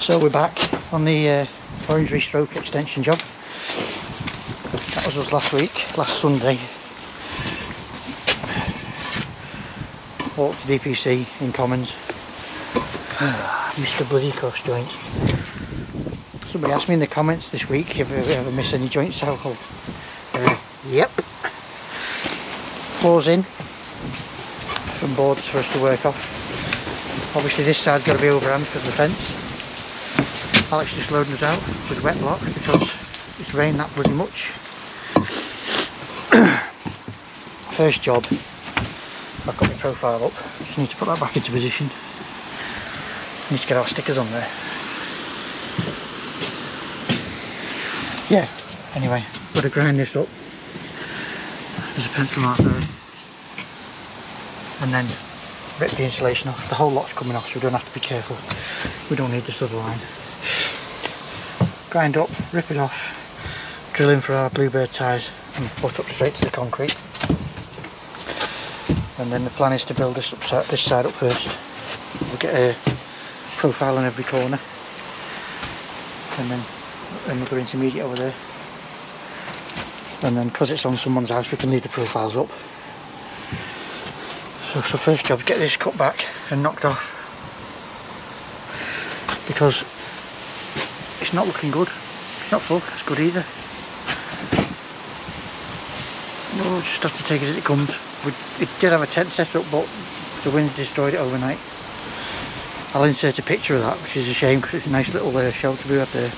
So we're back on the Orangery stroke extension job. That was us last week, last Sunday. Walked to DPC in Commons. Missed the bloody cross joint. Somebody asked me in the comments this week if I ever miss any joints out. Yep. Floors in. Some boards for us to work off. Obviously this side's got to be overhand because of the fence. Alex just loading us out with wet block because it's rained that bloody much. First job, I've got my profile up, just need to put that back into position. Need to get our stickers on there. Yeah, anyway, got to grind this up. There's a pencil mark there. And then rip the insulation off. The whole lot's coming off, so we don't have to be careful. We don't need this other line. Grind up, rip it off, drill in for our Bluebird ties and butt up straight to the concrete. And then the plan is to build this side up first. We'll get a profile in every corner and then another intermediate over there. And then because it's on someone's house we can leave the profiles up. So first job, get this cut back and knocked off because it's not looking good, it's not full, it's good either. We'll just have to take it as it comes. It did have a tent set up but the wind's destroyed it overnight. I'll insert a picture of that, which is a shame because it's a nice little shelter we had there.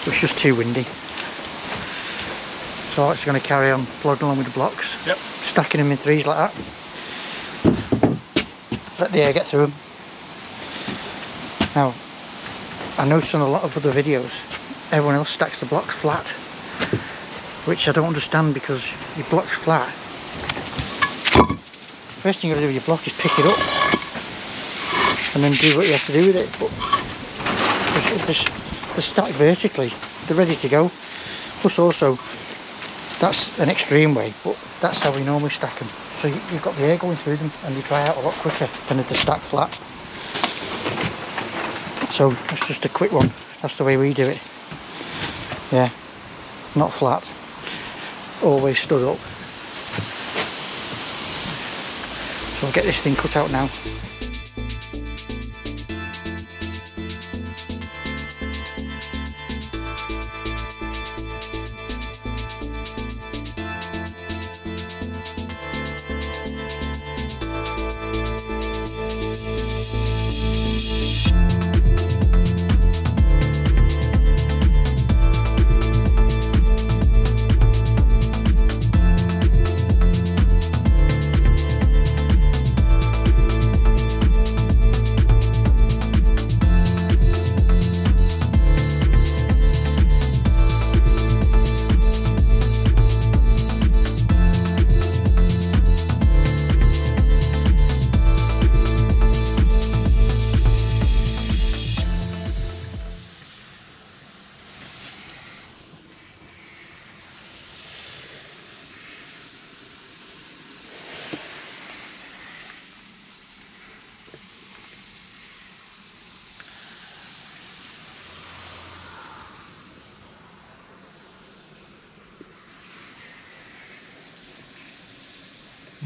It was just too windy. So Alex is going to carry on plodding along with the blocks, yep. Stacking them in threes like that. Let the air get through them. Now, I noticed on a lot of other videos, everyone else stacks the blocks flat, which I don't understand because your block's flat. First thing you got to do with your block is pick it up and then do what you have to do with it. But they're stacked vertically, they're ready to go. Plus also, that's an extreme way, but that's how we normally stack them. So you've got the air going through them and they dry out a lot quicker than if they're stacked flat. So that's just a quick one, that's the way we do it. Yeah, not flat, always stood up. So I'll get this thing cut out now.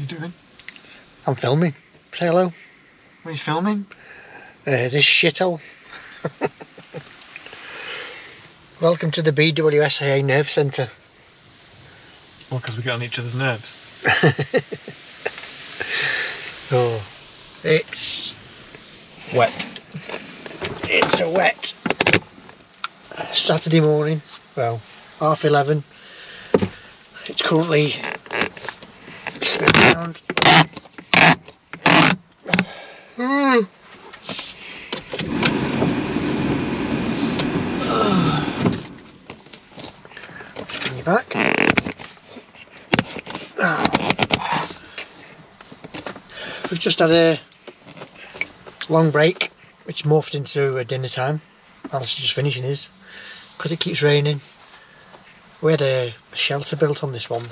Doing? I'm filming. Say hello. What are you filming? This shithole. Welcome to the BWSAA nerve centre. Well, because we get on each other's nerves. Oh, it's wet. It's a wet Saturday morning. Well, 11:30. It's currently. Around. Let's bring you back. We've just had a long break which morphed into a dinner time. Alice is just finishing his because it keeps raining. We had a shelter built on this one.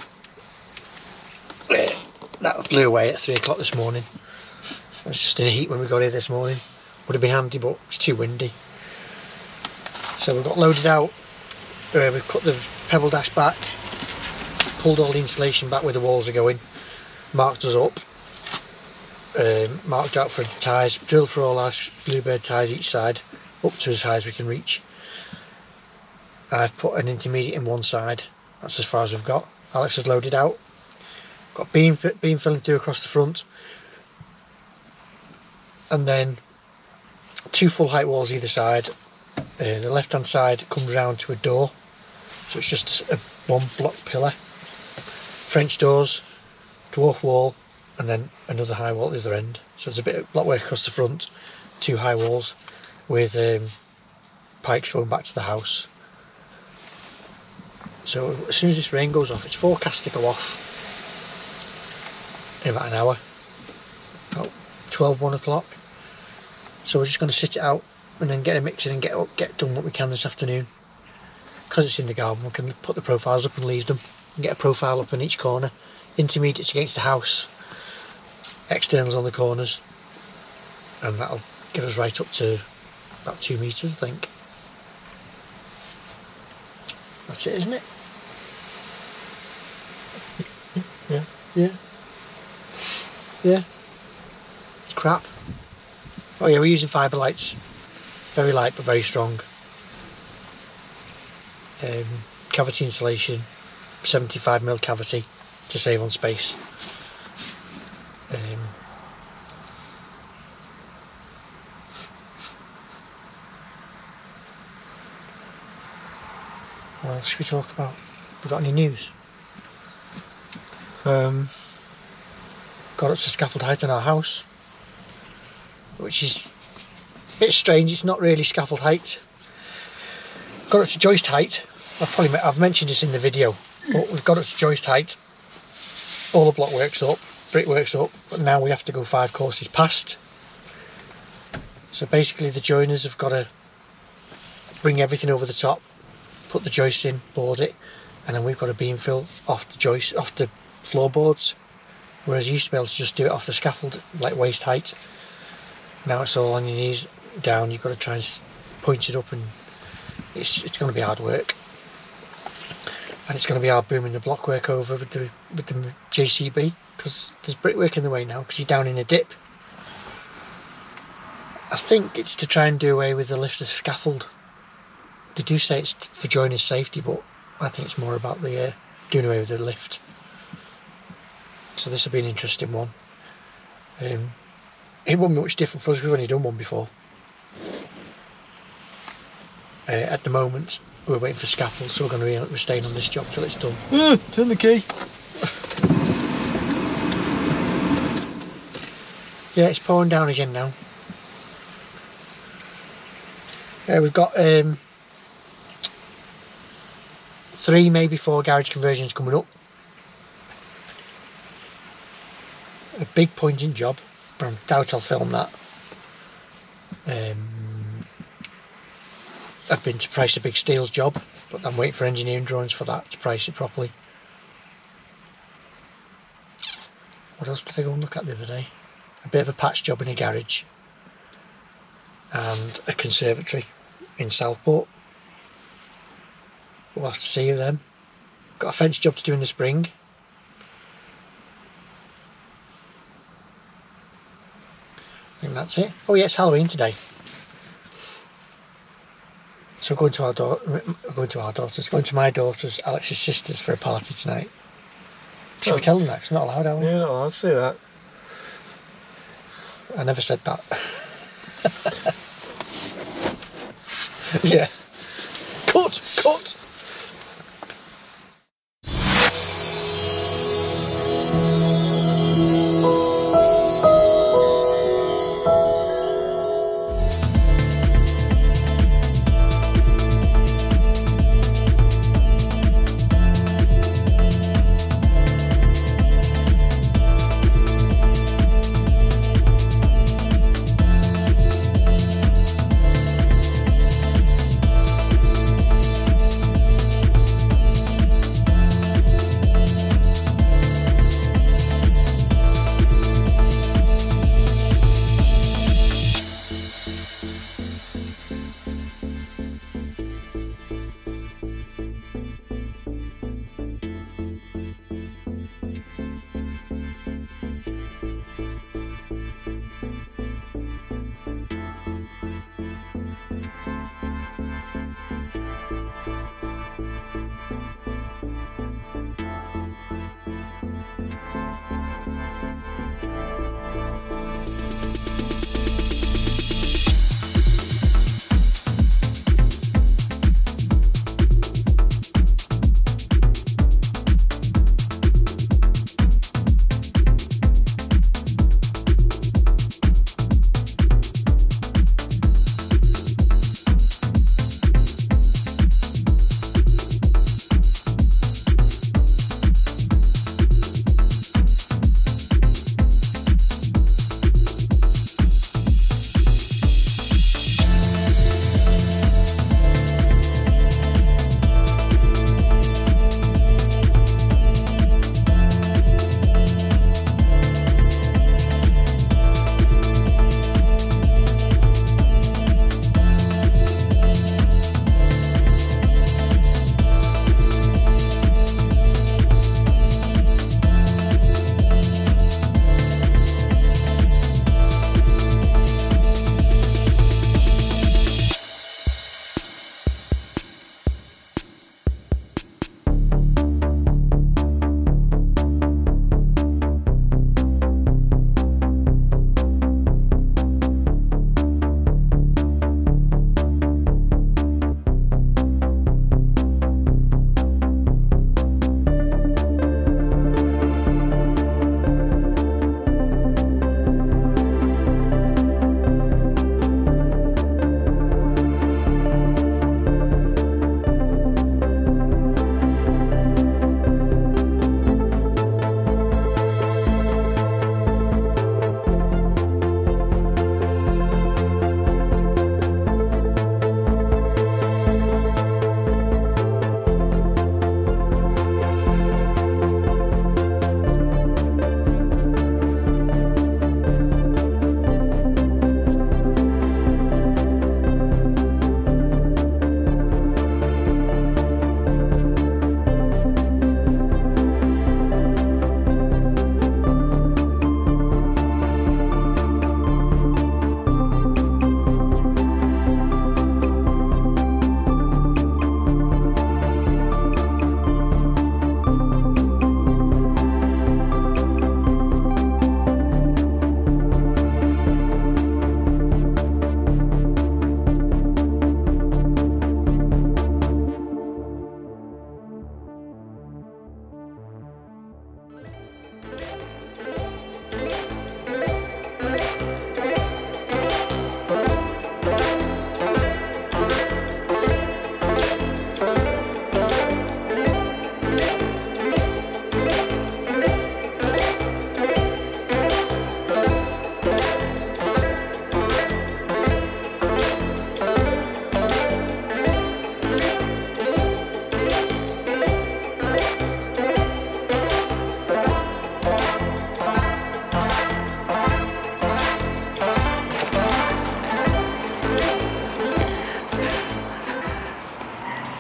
that blew away at 3 o'clock this morning. It was just in a heat when we got here this morning. Would have been handy, but it's too windy. So we've got loaded out. We've cut the pebble dash back, pulled all the insulation back where the walls are going, marked us up, marked out for the ties, drilled for all our Bluebird ties each side up to as high as we can reach. I've put an intermediate in one side, that's as far as we've got. Alex has loaded out, got beam filling through across the front, and then two full height walls either side. The left hand side comes round to a door, so it's just a one block pillar, French doors, dwarf wall, and then another high wall at the other end. So there's a bit of block work across the front, two high walls with pipes going back to the house. So as soon as this rain goes off, it's forecast to go off in about an hour, about 12, 1 o'clock. So we're just going to sit it out and then get a mix in and get done what we can this afternoon. Because it's in the garden, we can put the profiles up and leave them and get a profile up in each corner. Intermediates against the house, externals on the corners, and that'll get us right up to about 2 metres, I think. That's it, isn't it? Yeah, yeah, yeah. It's crap. Oh yeah, we're using fibre lights. Very light but very strong. Cavity insulation, 75mm cavity to save on space. What else should we talk about? We got any news? Got up to scaffold height in our house, which is bit strange. It's not really scaffold height. Got up to joist height. I've mentioned this in the video, but we've got up to joist height. All the block works up, brick works up, but now we have to go 5 courses past. So basically the joiners have got to bring everything over the top, put the joist in, board it, and then we've got to beam fill off the joist, off the floorboards, whereas you used to be able to just do it off the scaffold, like waist height. Now it's all on your knees down, you've got to try and point it up, and it's going to be hard work, and it's going to be hard booming the block work over with the JCB, because there's brickwork in the way now because you're down in a dip. I think it's to try and do away with the lifter scaffold. They do say it's for joiner safety, but I think it's more about the doing away with the lift. So this will be an interesting one. It won't be much different for us, we've only done one before. At the moment, we're waiting for scaffold, so we're staying on this job till it's done. Turn the key! Yeah, it's pouring down again now. We've got 3, maybe 4 garage conversions coming up. A big pointing job, but I doubt I'll film that. I've been to price a big steels job, but I'm waiting for engineering drawings for that to price it properly. What else did I go and look at the other day? A bit of a patch job in a garage and a conservatory in Southport. We'll have to see you then. Got a fence job to do in the spring. That's it. Oh yeah, it's Halloween today. So going to my daughter's, Alex's sister's, for a party tonight. Should we tell them that? It's not allowed, are we? Yeah, no, I'll say that. I never said that. Yeah. Cut! Cut!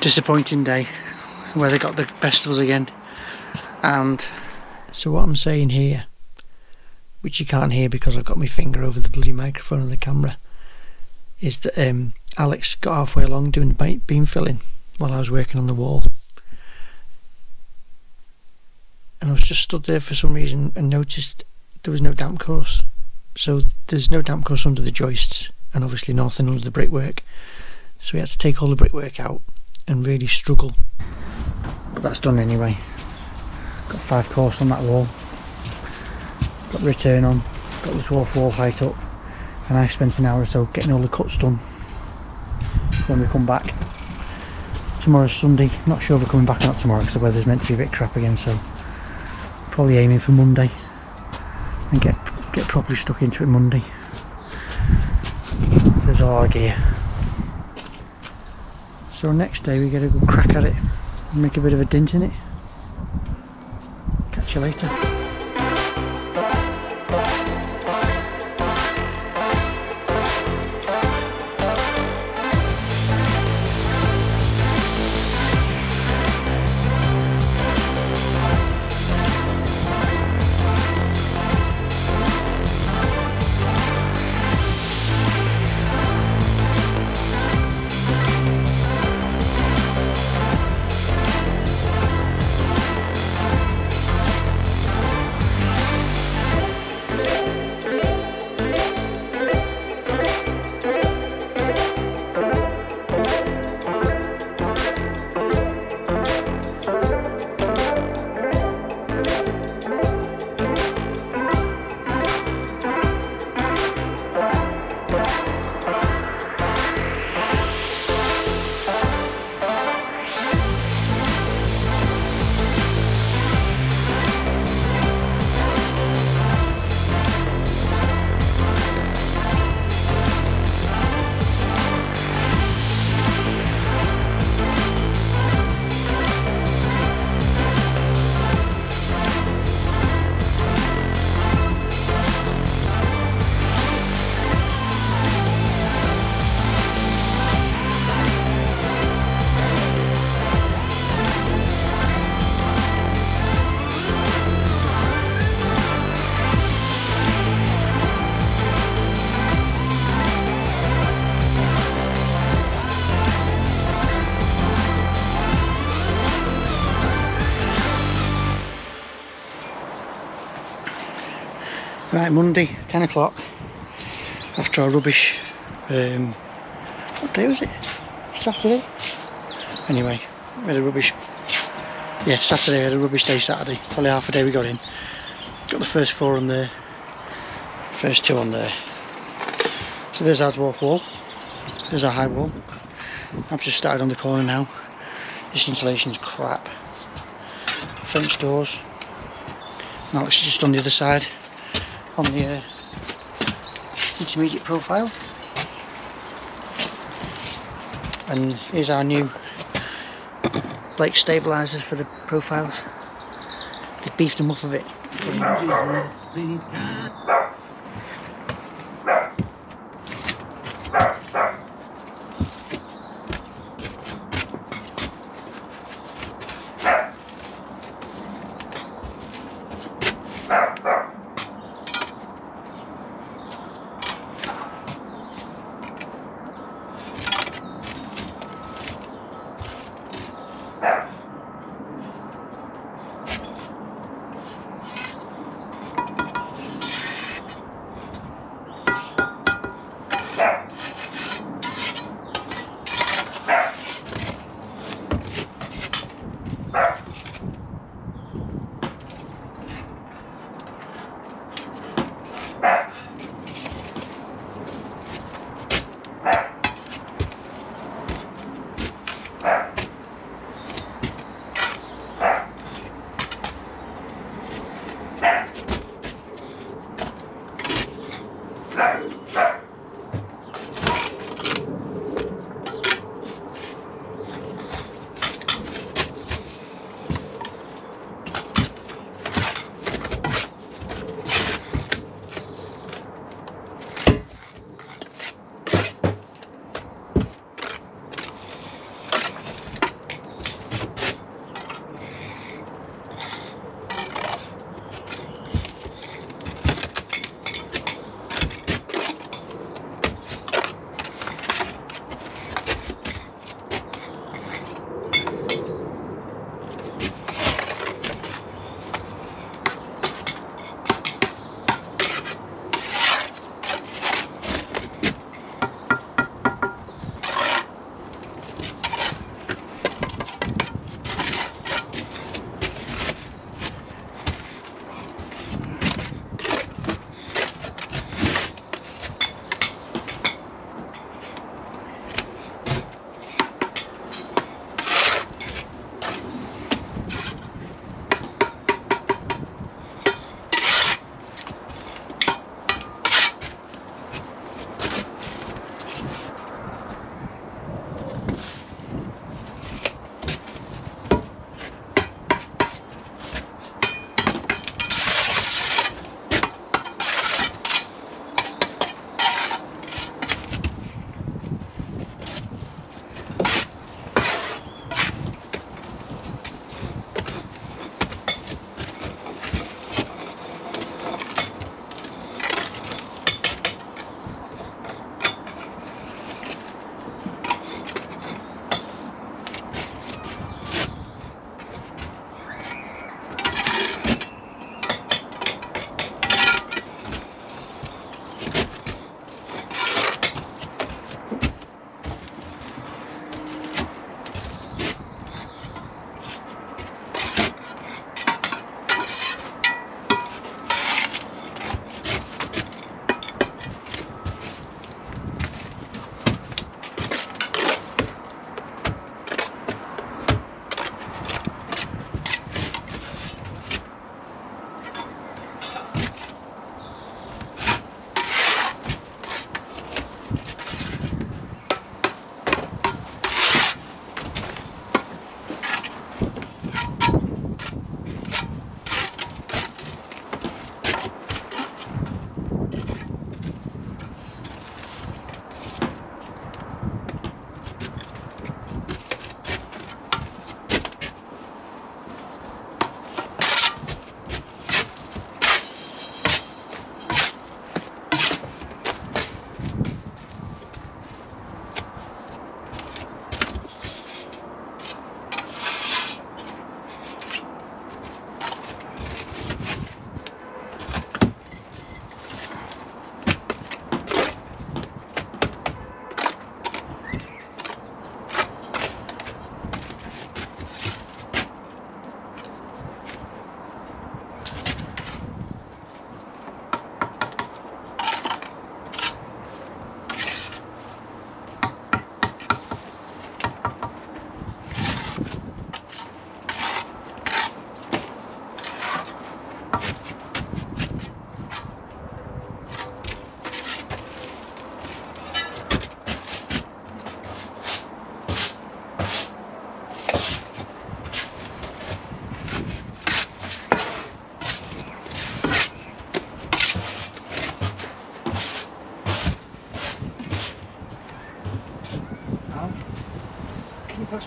disappointing day where they got the best of us again. And so what I'm saying here, which you can't hear because I've got my finger over the bloody microphone and the camera, is that Alex got halfway along doing the beam filling while I was working on the wall, and I was just stood there for some reason and noticed there was no damp course. So there's no damp course under the joists, and obviously nothing under the brickwork, so we had to take all the brickwork out and really struggle. But that's done anyway. Got 5 course on that wall, got return on, got the dwarf wall height up, and I spent an hour or so getting all the cuts done. When we come back, tomorrow's Sunday, I'm not sure if we're coming back or not tomorrow because the weather's meant to be a bit crap again, so probably aiming for Monday and get properly stuck into it Monday. There's all our gear. So next day we get a good crack at it and make a bit of a dint in it. Catch you later. Right, Monday, 10 o'clock, after our rubbish, what day was it? Saturday? Anyway, we had a rubbish, yeah, Saturday, we had a rubbish day Saturday, probably half a day we got in. Got the first 4 on there, first 2 on there. So there's our dwarf wall, there's our high wall. I've just started on the corner now. This insulation's crap. French doors. Now it's just on the other side, on the intermediate profile. And here's our new brake stabilisers for the profiles. They beefed them up a bit.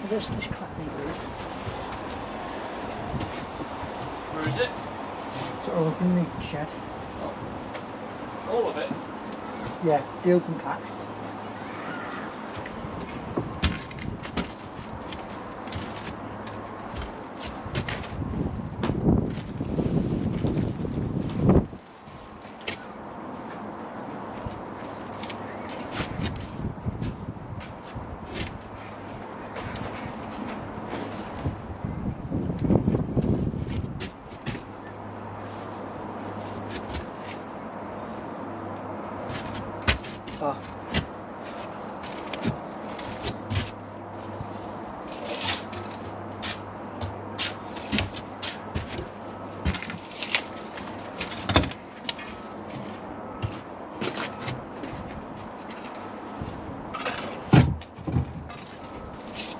There's this crap in there. Where is it? It's all up in the shed. Oh. All of it? Yeah, the open pack.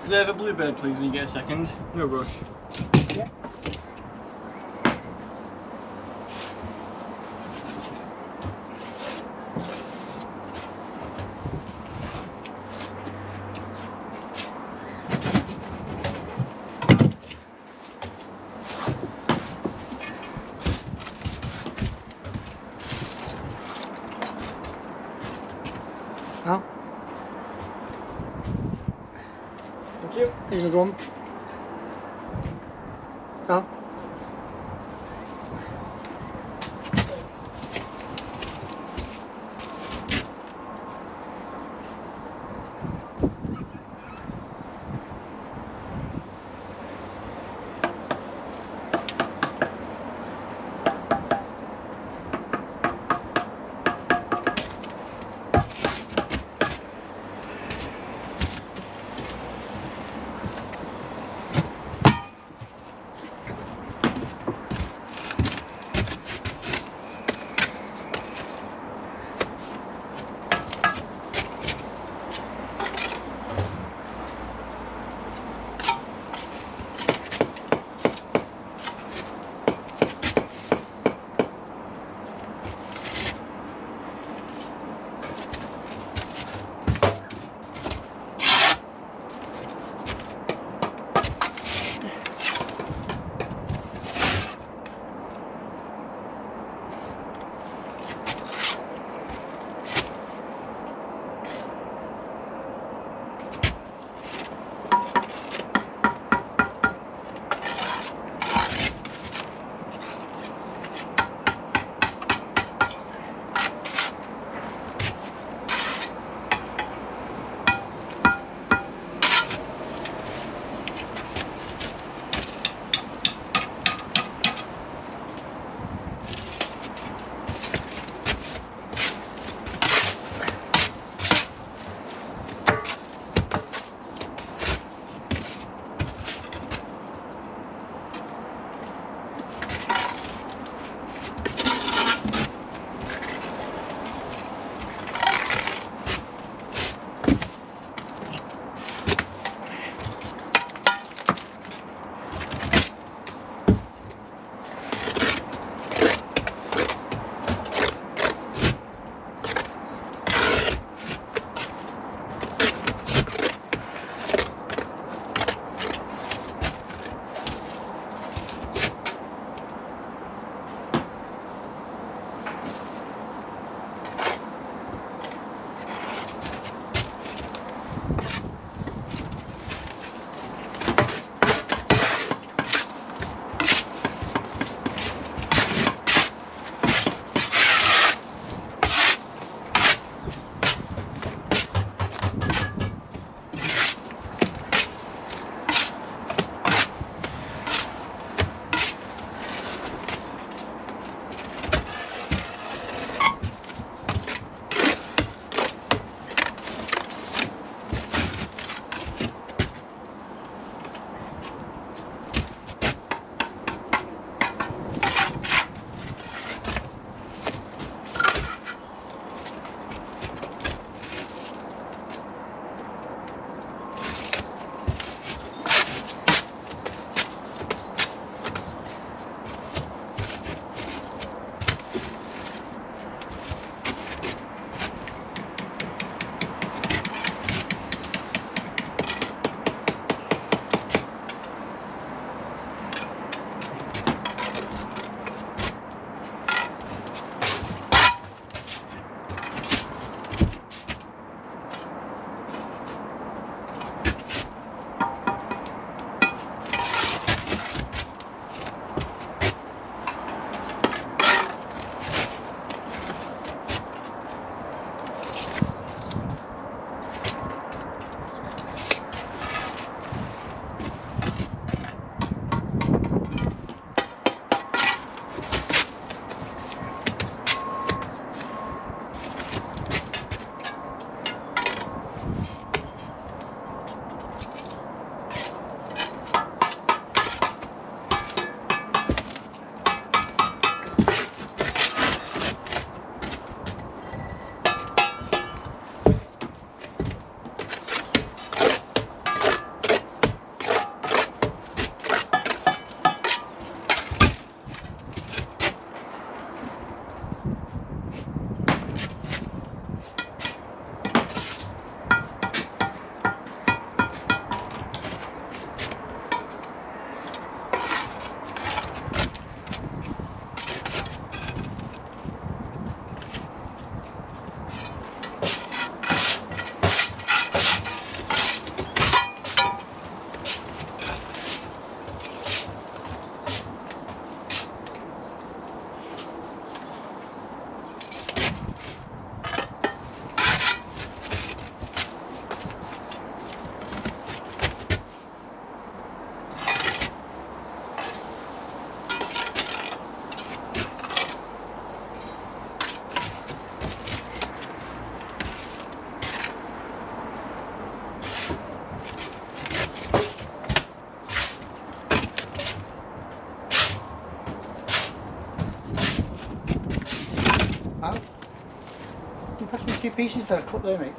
Could I have a Bluebird please when you get a second? No rush. Yeah. Here's another one. Al. few pieces there, cut there, mate.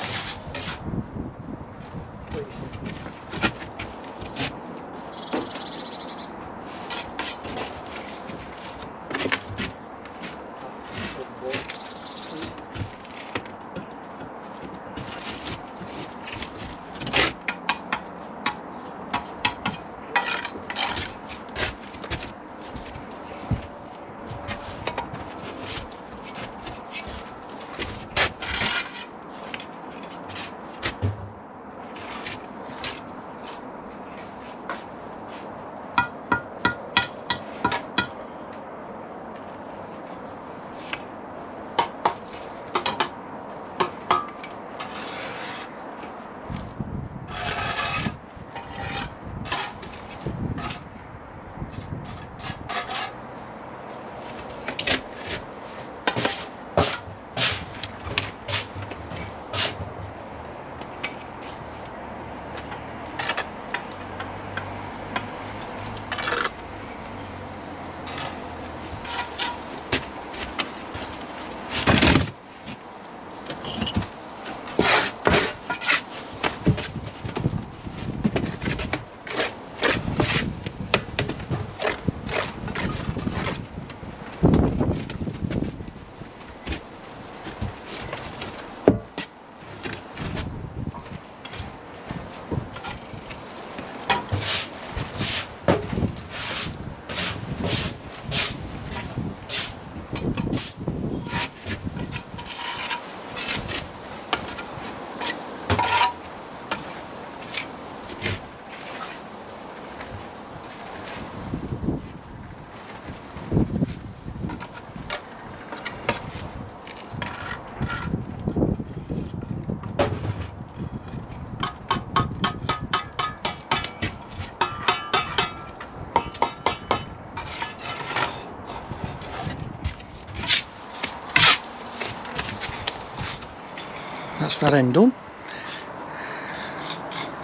That end done.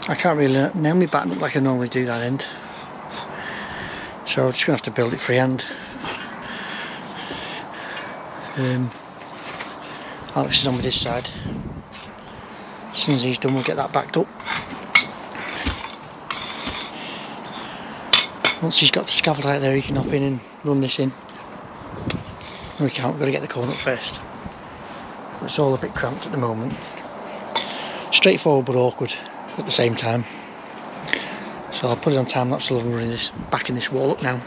I can't really nail my batten up like I normally do that end, so I'm just gonna have to build it freehand. Alex is on with this side. As soon as he's done, we'll get that backed up. Once he's got the scaffold out there, he can hop in and run this in. No, we can't. We've got to get the corn up first. It's all a bit cramped at the moment. Straightforward but awkward at the same time. So I'll put it on time lapse along, running this, backing this wall up now.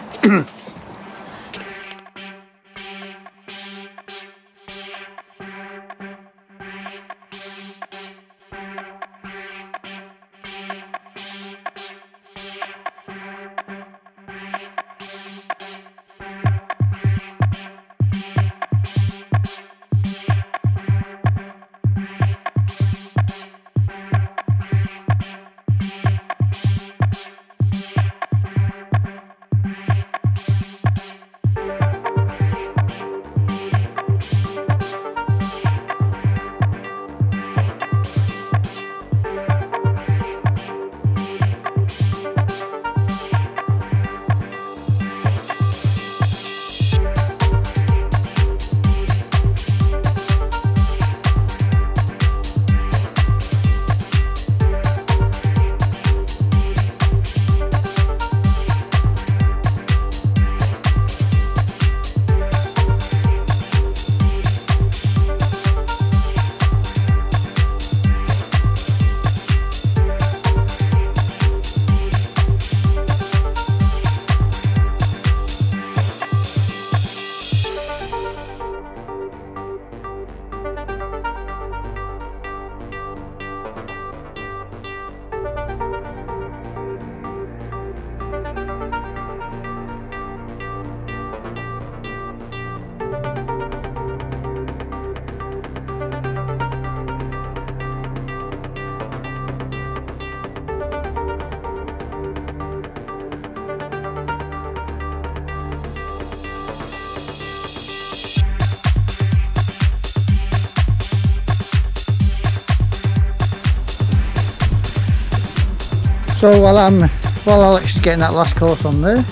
So while Alex is getting that last course on there,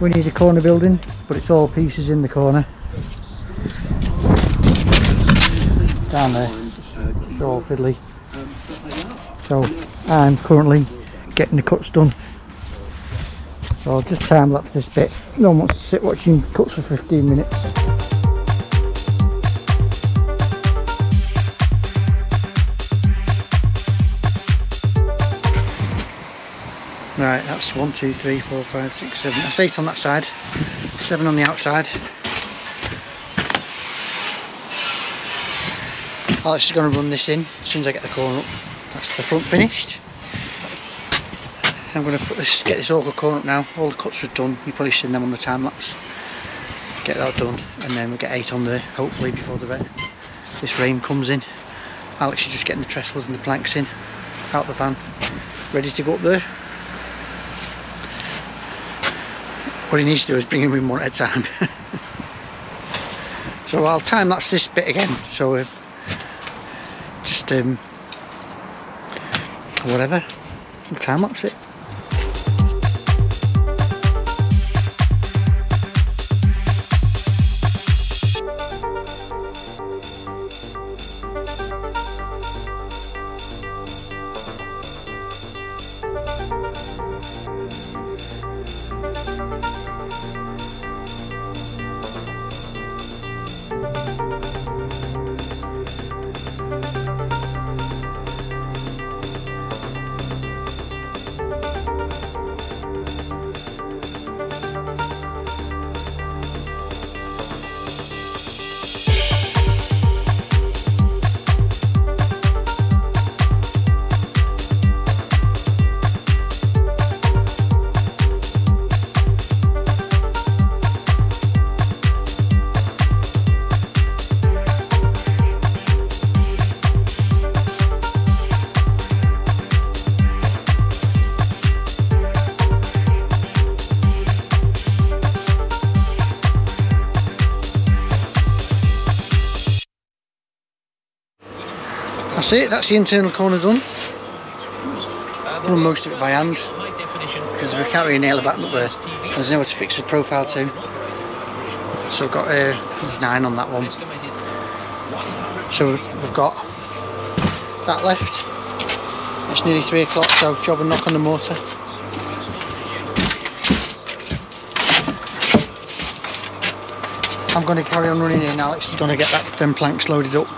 we need a corner building, but it's all pieces in the corner. down there. They're all fiddly. So I'm currently getting the cuts done. So I'll just time lapse this bit. No one wants to sit watching cuts for 15 minutes. Right, that's 1, 2, 3, 4, 5, 6, 7. That's 8 on that side, 7 on the outside. Alex is going to run this in as soon as I get the corner up. That's the front finished. I'm going to put this, get this awkward corner up now. All the cuts are done. You've probably seen them on the time lapse. Get that done, and then we'll get 8 on there, hopefully before this rain comes in. Alex is just getting the trestles and the planks in, out the van, ready to go up there. What he needs to do is bring him in one at a time. So I'll time lapse this bit again. So whatever, I'll time lapse it. That's it, that's the internal corner done. Run most of it by hand because we can't really nail it back up there. There's nowhere to fix the profile to. So we've got 9 on that one. So we've got that left. It's nearly 3 o'clock, so job and knock on the mortar. I'm going to carry on running in. Alex is going to get them planks loaded up.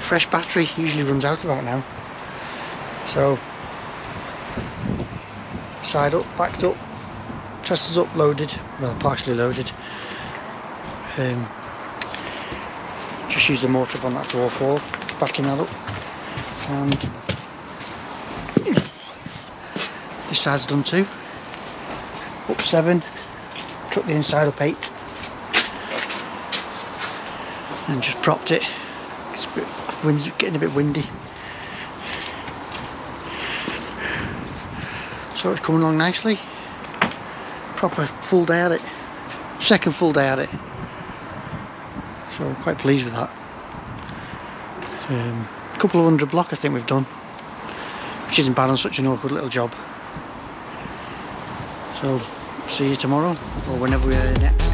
Fresh battery usually runs out about now, so side up, backed up, trestles up, loaded, well partially loaded. Just use the mortar up on that dwarf wall, backing that up, and this side's done too. Up 7, took the inside up 8, and just propped it. Wind's getting a bit windy. So it's coming along nicely. Proper full day at it. Second full day at it. So I'm quite pleased with that. A couple of hundred block I think we've done, which isn't bad on such an awkward little job. So see you tomorrow or whenever we're next.